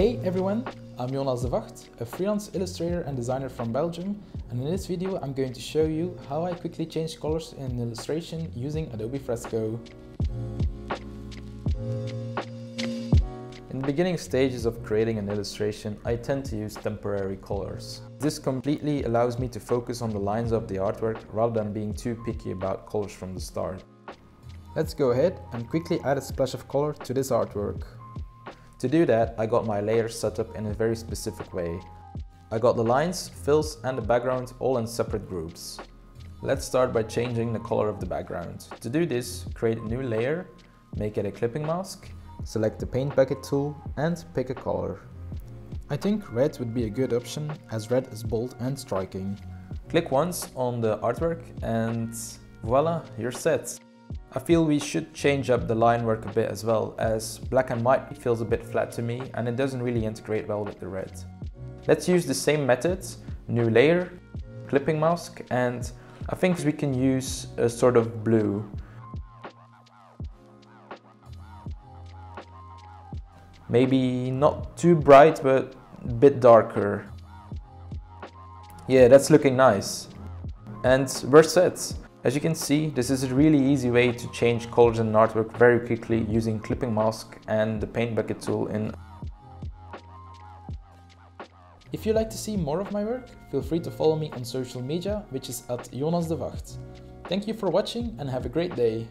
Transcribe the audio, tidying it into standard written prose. Hey everyone, I'm Jonas Devacht, a freelance illustrator and designer from Belgium, and in this video I'm going to show you how I quickly change colors in an illustration using Adobe Fresco. In the beginning stages of creating an illustration, I tend to use temporary colors. This completely allows me to focus on the lines of the artwork rather than being too picky about colors from the start. Let's go ahead and quickly add a splash of color to this artwork. To do that, I got my layers set up in a very specific way. I got the lines, fills and the background all in separate groups. Let's start by changing the color of the background. To do this, create a new layer, make it a clipping mask, select the paint bucket tool and pick a color. I think red would be a good option as red is bold and striking. Click once on the artwork and voila, you're set. I feel we should change up the line work a bit as well, as black and white feels a bit flat to me and it doesn't really integrate well with the red. Let's use the same methods, new layer, clipping mask, and I think we can use a sort of blue. Maybe not too bright, but a bit darker. Yeah, that's looking nice. And we're set. As you can see, this is a really easy way to change colors in an artwork very quickly using clipping mask and the paint bucket tool in. If you'd like to see more of my work, feel free to follow me on social media, which is @JonasDeVacht. Thank you for watching and have a great day.